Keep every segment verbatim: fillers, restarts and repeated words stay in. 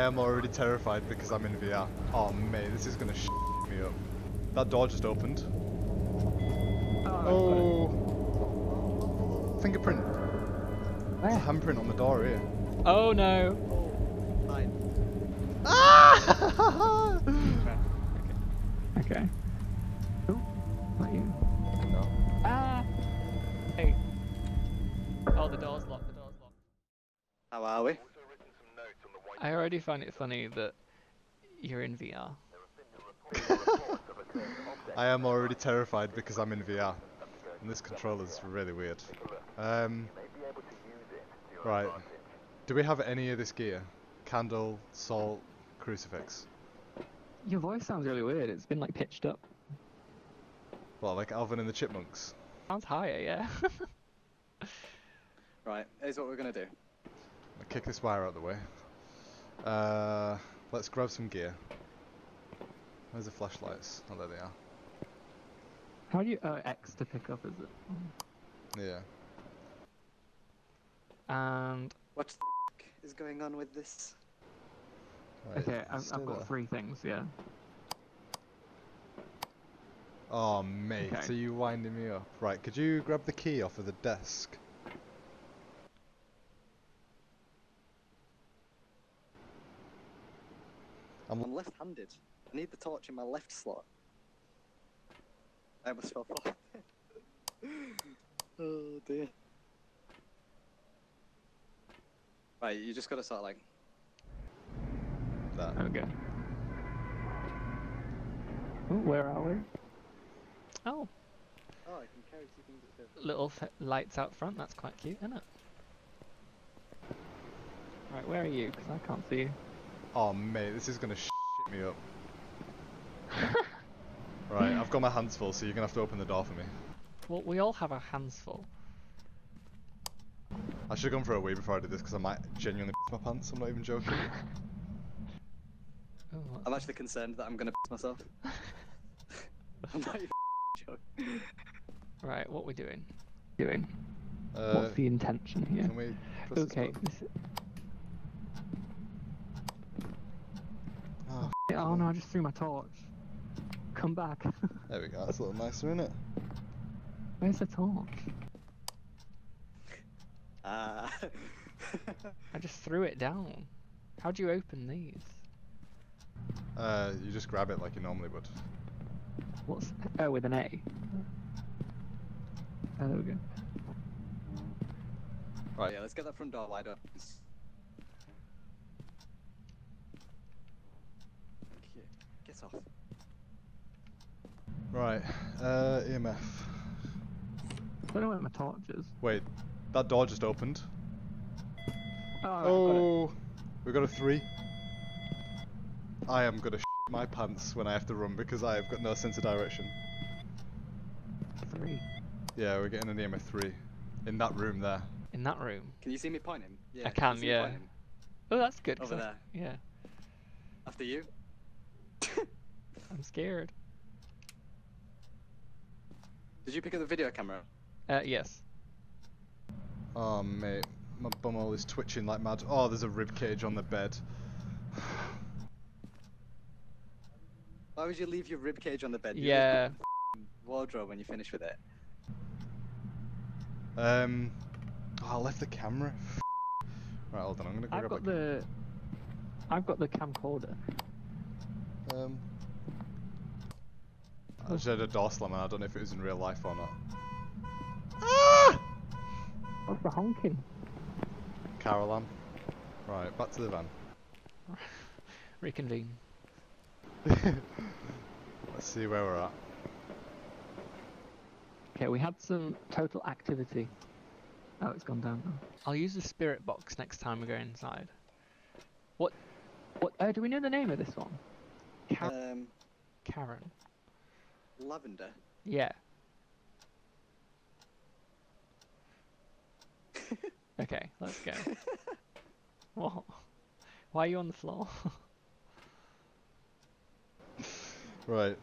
I am already terrified because I'm in V R. Oh man, this is gonna sh me up. That door just opened. Oh, fingerprint. There's a handprint on the door here. Oh no. Oh, mine. Ah! Okay. Okay. Oh, not you. No. Ah! Hey. Oh, the door's locked. The door's locked. How are we? I already find it funny that you're in V R. I am already terrified because I'm in V R. And this controller's really weird. Um. Right. Do we have any of this gear? Candle, salt, crucifix. Your voice sounds really weird. It's been like pitched up. Well, like Alvin and the Chipmunks. Sounds higher, yeah. Right. Here's what we're gonna do. I'll kick this wire out of the way. Uh, let's grab some gear. Where's the flashlights? Oh, there they are. How do you uh, X to pick up? Is it? Yeah. And what the f is going on with this? Right, okay, I've, I've got three things, yeah. Oh mate, okay. So you winding me up. Right, could you grab the key off of the desk? I'm, I'm left-handed. I need the torch in my left slot. I almost fell off. Oh dear. Right, you just gotta start like that. Okay. Ooh, where are we? Oh. Oh, I can carry two things at once. Little f lights out front. That's quite cute, isn't it? Right, where are you? Because I can't see you. Oh mate, this is gonna shit me up. Right, I've got my hands full, so you're gonna have to open the door for me. Well, we all have our hands full. I should have gone for a wee before I did this because I might genuinely piss my pants, I'm not even joking. Oh, I'm actually concerned that I'm gonna piss myself. I'm not even joking. Right, what are we doing? Doing. Uh, What's the intention here? Can we press okay. This oh, oh no, I just threw my torch. Come back. There we go, that's a little nicer, isn't it? Where's the torch? Uh. I just threw it down. How do you open these? Uh, you just grab it like you normally would. What's oh with an A? Oh, there we go. Right, yeah, let's get that front door wide open. Okay, get off. Right, uh, E M F. I don't know where my torch is. Wait. That door just opened. Oh, oh got we got a three. I am gonna shit my pants when I have to run because I have got no sense of direction. Three. Yeah, we're getting an E M F three in that room there. In that room. Can you see me pointing? Yeah. I can. can yeah. Oh, that's good. Over there. I, yeah. After you. I'm scared. Did you pick up the video camera? Uh, yes. Oh mate, my bumhole is twitching like mad. Oh, there's a rib cage on the bed. Why would you leave your rib cage on the bed? You yeah. Leave your wardrobe when you finish with it. Um, oh, I left the camera. Right, hold on. I'm gonna go I've grab got the. I've got the camcorder. Um. I just had a door slam and I don't know if it was in real life or not. What's the honking? Carolan. Right, back to the van. Reconvene. Let's see where we're at. Okay, we had some total activity. Oh, it's gone down now. I'll use the spirit box next time we go inside. What? What? Oh, do we know the name of this one? Car um, Karen. Lavender. Yeah. Okay, let's go. What? Why are you on the floor? Right.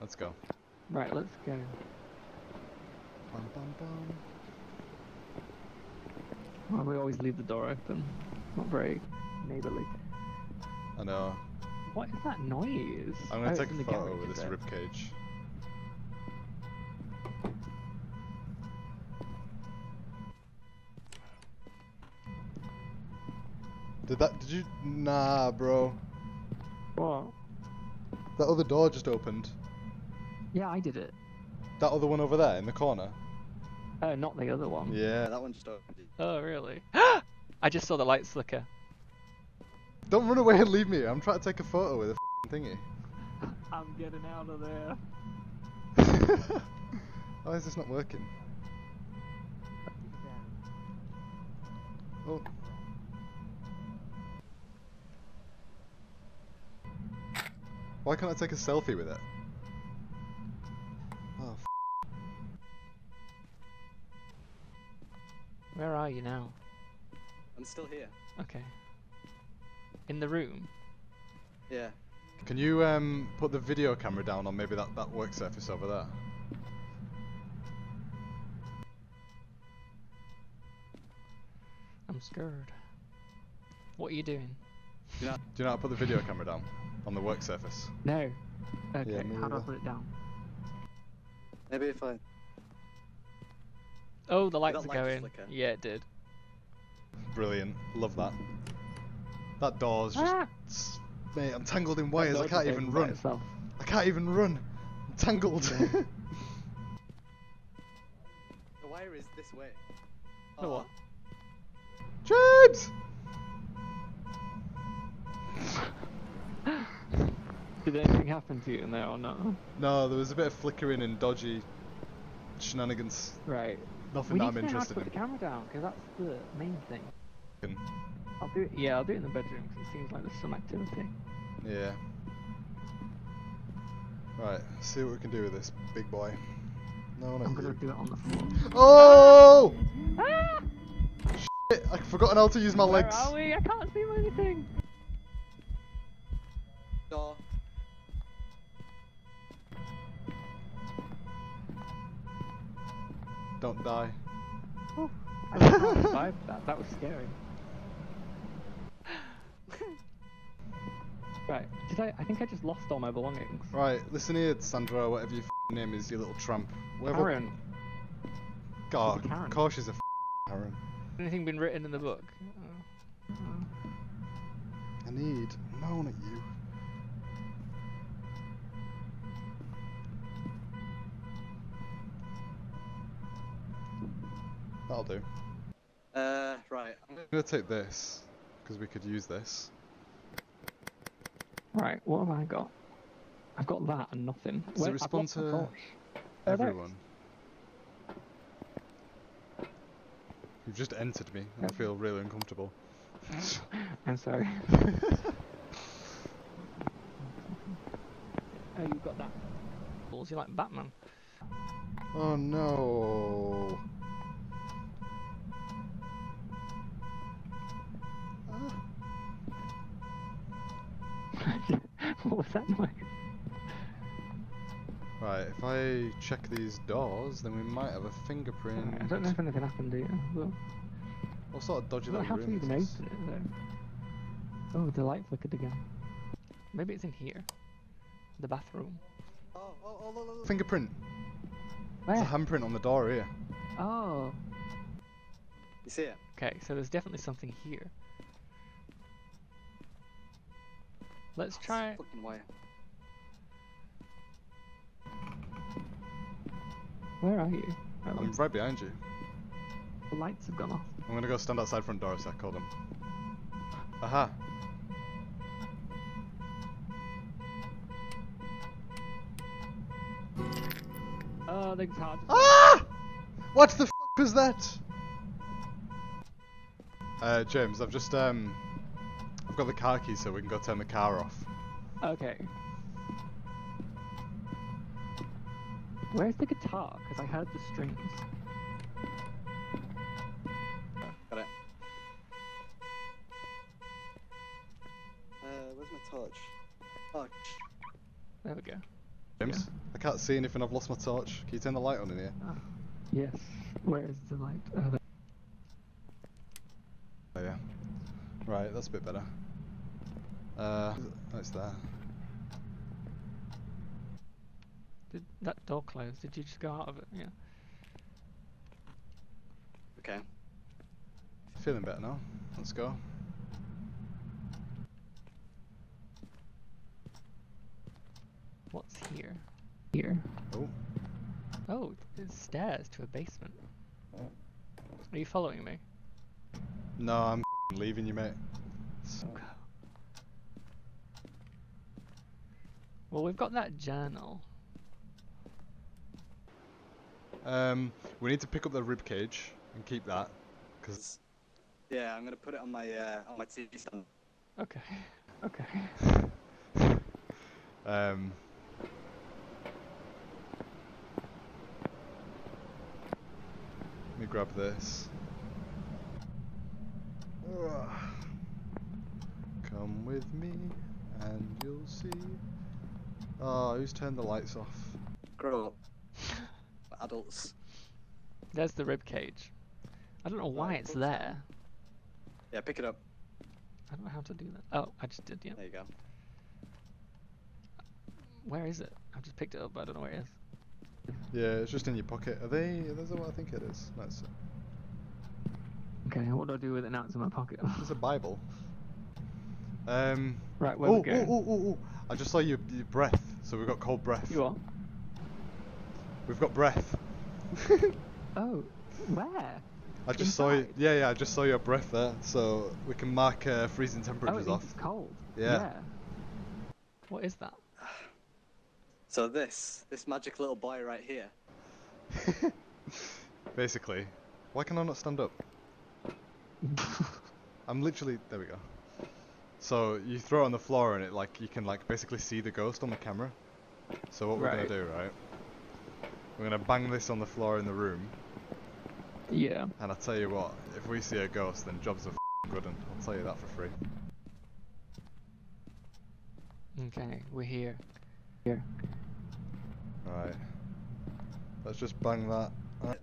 Let's go. Right, let's go. Bum, bum, bum. Well, we always leave the door open. Not very neighborly. I know. What is that noise? I'm gonna oh, take a photo with this ribcage. Did that, did you, nah bro. What? That other door just opened. Yeah, I did it. That other one over there in the corner. Oh, not the other one. Yeah, that one just opened. Oh, really? I just saw the light flicker. Don't run away and leave me. I'm trying to take a photo with a f***ing thingy. I'm getting out of there. Why is this not working? Oh. Why can't I take a selfie with it? Oh, f***. Where are you now? I'm still here. Okay. In the room? Yeah. Can you um, put the video camera down on maybe that, that work surface over there? I'm scared. What are you doing? Do you know, do you know how to put the video camera down? On the work surface? No. Okay, yeah, how do I put it down? Maybe if I... Oh, the lights are going. Flicker. Yeah, it did. Brilliant. Love that. That door's just... Ah! Mate, I'm tangled in wires. I can't even run. Itself. I can't even run. I'm tangled. The wire is this way. Oh. No, what? James! Did anything happen to you in there or not? No, there was a bit of flickering and dodgy shenanigans. Right. Nothing that I'm interested in. We need to know how to put the camera down, because that's the main thing. I'll do it. Yeah, I'll do it in the bedroom because it seems like there's some activity. Yeah. Right. See what we can do with this big boy. No, no. I'm gonna do it on the floor. Oh! Ah! Shit! I've forgotten how to use my Where legs. Are we? I can't see anything. Door. Don't die. Oh, I can't survive that. That was scary. Right, did I, I think I just lost all my belongings. Right, listen here, Sandra, whatever your f***ing name is, you little tramp. Whatever... Karen. God, of course she's a f***ing Karen. Anything been written in the book? Oh. Oh. I need... No, not you. That'll do. Uh, right. I'm gonna take this, because we could use this. Right, what have I got? I've got that and nothing. Does it respond to everyone? You've just entered me. I feel really uncomfortable. I'm sorry. Oh, you've got that. Balls, you're like Batman. Oh no. What was that noise? Right, if I check these doors, then we might have a fingerprint. Right, I don't know if anything happened either. Well, what sort of dodgy little room is this? How do you even open it though? Oh, the light flickered again. Maybe it's in here. The bathroom. Oh, oh, oh, oh, oh. Fingerprint. Where? There's a handprint on the door here. Oh. You see it? Okay, so there's definitely something here. Let's try. Fucking wire. Where are you? Right, I'm right behind you. The lights have gone off. I'm gonna go stand outside front door. So I called him. Aha. Oh, they're hard. Ah! What the f was that? Uh, James, I've just um. I've got the car key so we can go turn the car off. Okay. Where's the guitar? Because I heard the strings. Got it. Uh, where's my torch? Torch. There we go. James, yeah. I can't see anything, I've lost my torch. Can you turn the light on in here? Oh. Yes. Where is the light? Oh, there. Right, that's a bit better. Uh, that's there. Did that door close? Did you just go out of it? Yeah. Okay. Feeling better now. Let's go. What's here? Here. Oh. Oh, there's stairs to a basement. Are you following me? No, I'm leaving you, mate. So. Okay. Well, we've got that journal. Um, we need to pick up the rib cage and keep that, cause. Yeah, I'm gonna put it on my uh, on my T V stand. Okay. Okay. um. Let me grab this. Come with me, and you'll see. Oh, who's turned the lights off? Grow up. Adults. There's the rib cage. I don't know why it's there. Yeah, pick it up. I don't know how to do that. Oh, I just did, yeah. There you go. Where is it? I've just picked it up, but I don't know where it is. Yeah, it's just in your pocket. Are they... That's what I think it is. That's it. Okay, what do I do with it now? It's in my pocket. It's a Bible. Um... Right, where we going? Oh, oh, oh, I just saw your, your breath, so we've got cold breath. You are? We've got breath. Oh, where? I just Inside? saw you. Yeah, yeah. I just saw your breath there, so we can mark uh, freezing temperatures oh, it off. It's cold. Yeah. yeah. What is that? So this, this magic little boy right here. Basically, why can I not stand up? I'm literally. There we go. So you throw it on the floor, and it like you can like basically see the ghost on the camera. So what right. we're gonna do, right? We're gonna bang this on the floor in the room. Yeah. And I tell you what, if we see a ghost, then jobs are f***ing good, and I'll tell you that for free. Okay, we're here. Here. Alright. Let's just bang that. Right.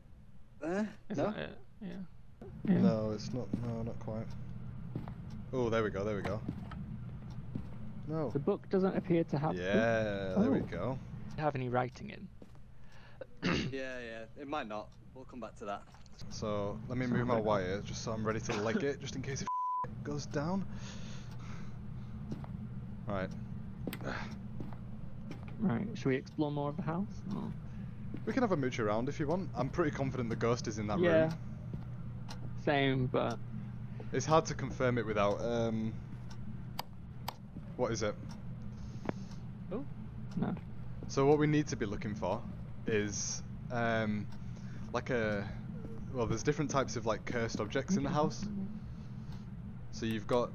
Uh, is no? that it? Yeah. yeah. No, it's not. No, not quite. Oh, there we go. There we go. No. The book doesn't appear to have. Yeah. Oh. There we go. Doesn't have any writing in. yeah, yeah, it might not. We'll come back to that. So, let me so move my wire, just so I'm ready to leg it, just in case if goes down. Right. Right, should we explore more of the house? Or? We can have a mooch around if you want. I'm pretty confident the ghost is in that yeah. room. Yeah, same, but... It's hard to confirm it without, um... What is it? Oh, no. So what we need to be looking for is um like a well there's different types of like cursed objects in the house. So you've got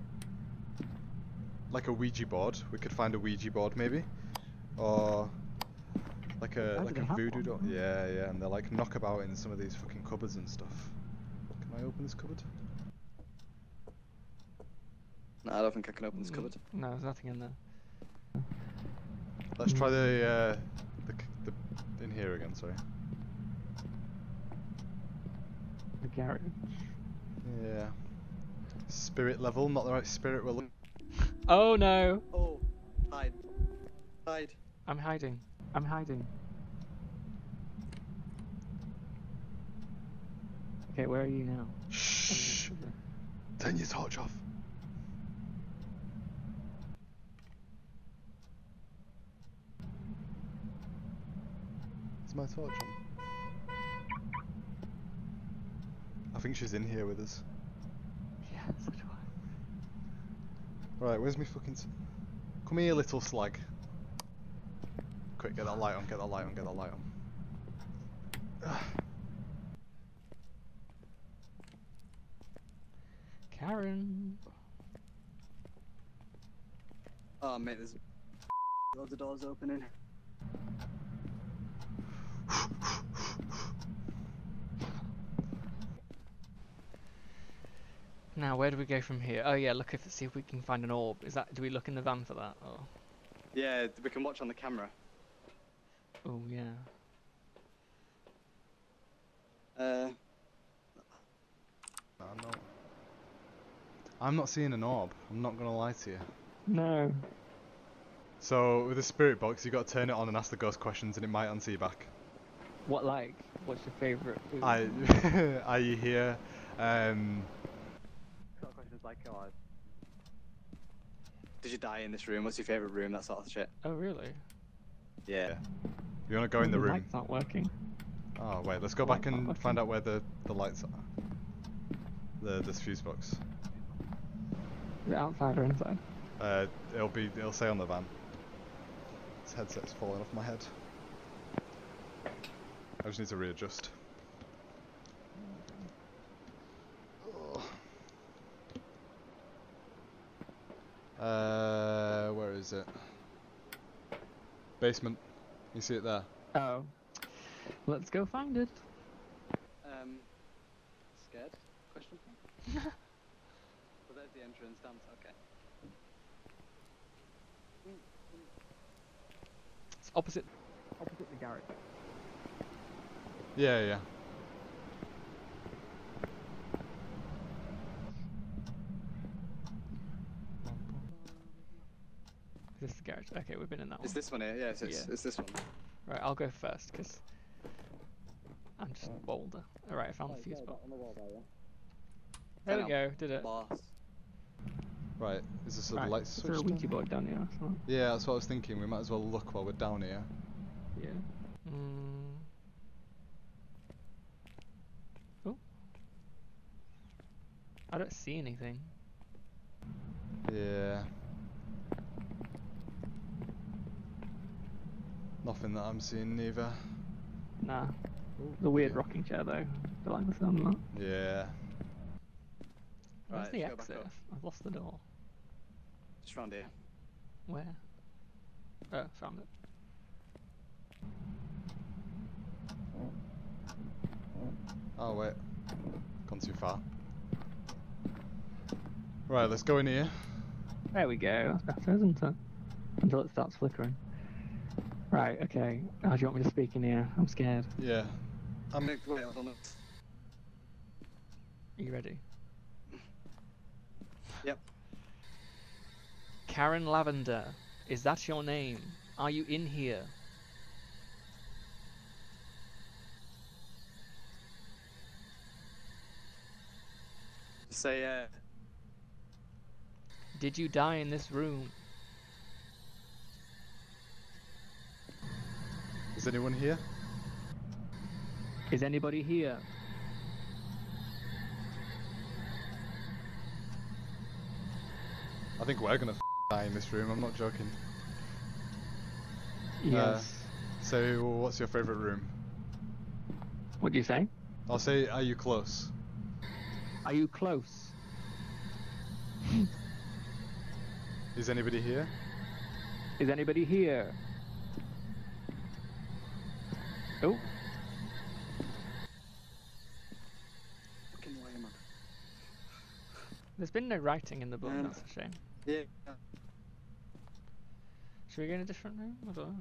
like a Ouija board. We could find a Ouija board maybe, or like a like a voodoo doll. Yeah, yeah, and they're like knockabout in some of these fucking cupboards and stuff. Can I open this cupboard? No, I don't think I can open this cupboard. No, there's nothing in there. Let's try the uh in here again, sorry. The garage. Yeah. Spirit level, not the right spirit we're looking. Oh no! Oh, hide. Hide. I'm hiding. I'm hiding. Okay, where are you now? Shh! Turn your torch off. My torch on. I think she's in here with us. Yeah, so do I. Right, where's my fucking... Come here, little slag. Quick, get that light on, get that light on, get that light on. Karen! Oh mate, there's loads of doors opening. Now where do we go from here? Oh yeah, look if see if we can find an orb. Is that do we look in the van for that? Or? Yeah, we can watch on the camera. Oh yeah. Uh. I'm not. I'm not seeing an orb. I'm not gonna lie to you. No. So with the spirit box, you've got to turn it on and ask the ghost questions, and it might answer you back. What, like? What's your favourite food? I, are you here? Um. Got questions like, oh, did you die in this room? What's your favourite room? That sort of shit. Oh really? Yeah. You want to go in the room? The light's not working. Oh wait, let's go back and find out where the the lights are. The this fuse box. Is it outside or inside? Uh, it'll be it'll say on the van. This headset's falling off my head. I just need to readjust. Ugh. Uh, where is it? Basement. You see it there? Oh. Let's go find it. Um, scared? Question mark? Well, there's the entrance, damn, okay. It's opposite, opposite the garage. Yeah, yeah. Is this the garage? Okay, we've been in that one. It's this one here, yeah, it's, it's, yeah. It's this one. Right, I'll go first, because I'm just bolder. Alright, I found the fuse box. There we go, did it. Right, is this a right. light switch? Is there a Ouija board down here? Well? Yeah, that's what I was thinking. We might as well look while we're down here. Yeah. Mm. Oh. I don't see anything. Yeah. Nothing that I'm seeing, neither. Nah. Ooh, the weird yeah. rocking chair, though. I like the sound of that. Yeah. Where's right, the exit? I've lost the door. Just round here. Where? Oh, found it. Oh, wait. Gone too far. Right, let's go in here. There we go. That's better, isn't it? Until it starts flickering. Right, okay. How oh, do you want me to speak in here? I'm scared. Yeah. I'm gonna wait on it. Are you ready? Yep. Karen Lavender, is that your name? Are you in here? Say, uh... did you die in this room? Is anyone here? Is anybody here? I think we're gonna f die in this room, I'm not joking. Yes. Uh, so, what's your favourite room? What do you say? I'll say, are you close? Are you close? Is anybody here? Is anybody here? Oh. There's been no writing in the book, um, that's a shame. Yeah. Should we go in a different room? I don't know.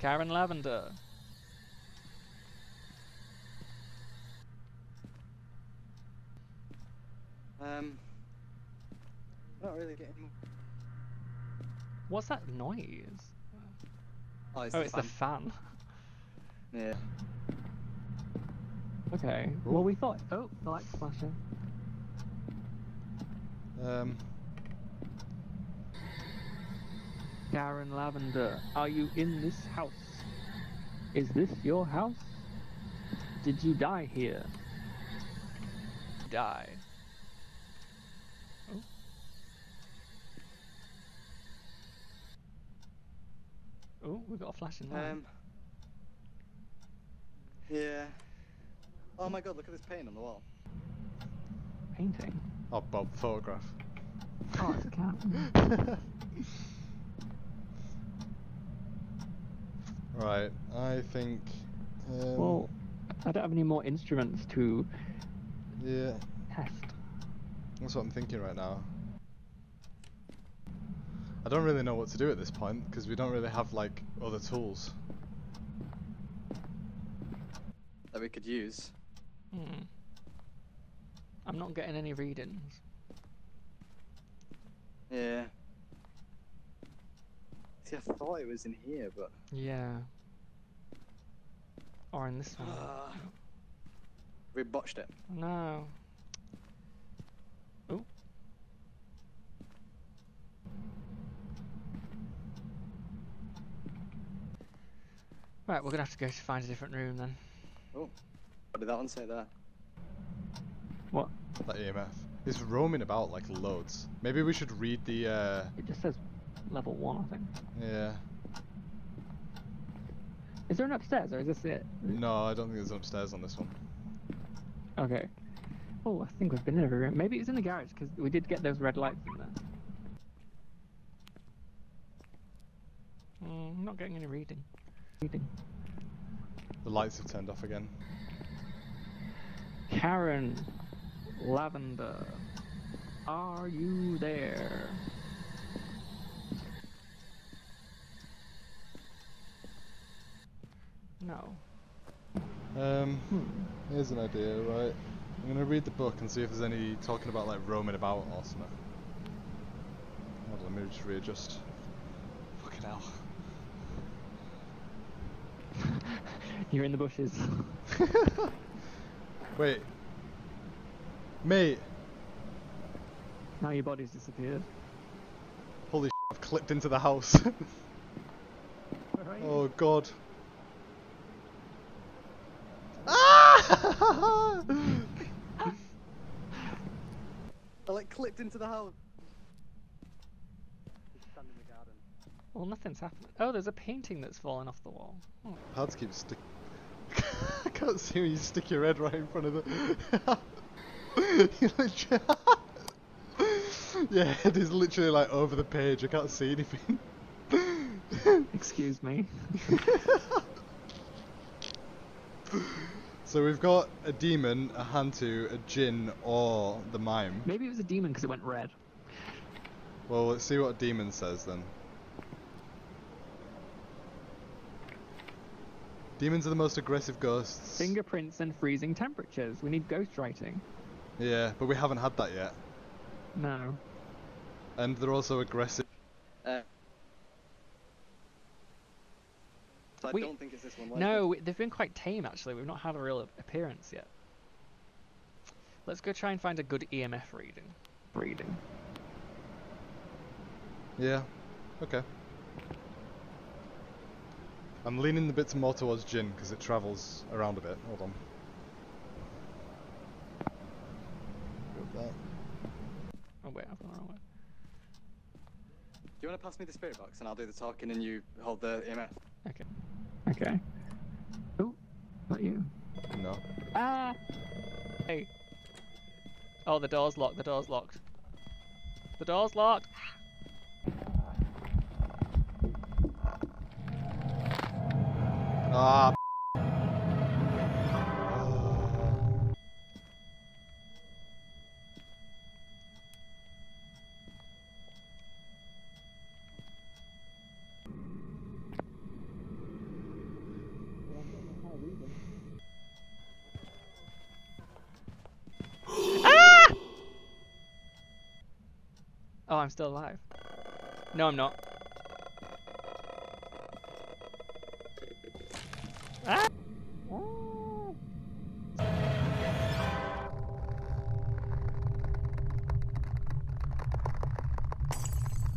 Karen Lavender. Um. Not really getting. What's that noise? Oh, it's, oh, the, it's fan. the fan. Yeah. Okay. Ooh. Well, we thought. Oh, the light's flashing. Um. Karen Lavender, are you in this house? Is this your house? Did you die here? Die. Oh. Oh, we've got a flashing light. Um. Yeah. Oh my god, look at this painting on the wall. Painting? Oh, Bob, photograph. Oh, it's a cat. Right, I think... Um, well, I don't have any more instruments to... Yeah. Test. That's what I'm thinking right now. I don't really know what to do at this point, because we don't really have, like, other tools that we could use. Hmm. I'm not getting any readings. Yeah. See, I thought it was in here, but... Yeah. Or in this one. We botched it. No. Oh. Right, we're going to have to go to find a different room then. Oh. What did that one say there? What? That E M F. It's roaming about like loads. Maybe we should read the... Uh... It just says level one, I think. Yeah. Is there an upstairs, or is this it? No, I don't think there's an upstairs on this one. Okay. Oh, I think we've been in every room. Maybe it was in the garage, because we did get those red lights in there. Mm, I'm not getting any reading. Reading. The lights have turned off again. Karen Lavender, are you there? No. Um, hmm. Here's an idea, right? I'm gonna read the book and see if there's any talking about like roaming about or something. Hold on, let me just readjust. Fucking hell. You're in the bushes. Wait. Mate. Now your body's disappeared. Holy shit, I've clipped into the house. Where are you? Oh god. I like clipped into the house. Just stand in the garden. Well, nothing's happening. Oh, there's a painting that's fallen off the wall. Oh. Hard to keep stick. I can't see when you stick your head right in front of it. You're literally... Your head is literally like over the page. I can't see anything. Excuse me. So we've got a demon, a hantu, a djinn, or the mime. Maybe it was a demon because it went red. Well, let's see what a demon says then. Demons are the most aggressive ghosts. Fingerprints and freezing temperatures. We need ghostwriting. Yeah, but we haven't had that yet. No. And they're also aggressive. Uh. I we, don't think it's this one. Like no, we, they've been quite tame actually. We've not had a real appearance yet. Let's go try and find a good E M F reading. Reading. Yeah. Okay. I'm leaning the bits more towards djinn because it travels around a bit. Hold on. Oh wait, I've gone the wrong way. Do you want to pass me the spirit box and I'll do the talking and you hold the E M F? Okay. Okay. Oh, not you. No. Ah! Hey. Oh, the door's locked, the door's locked. The door's locked! Ah, oh, I'm still alive. No, I'm not. Ah! Oh. Oh,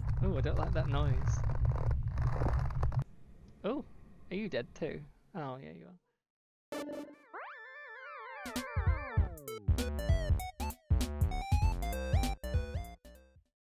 I don't like that noise. Oh, are you dead too? Oh, yeah, you are.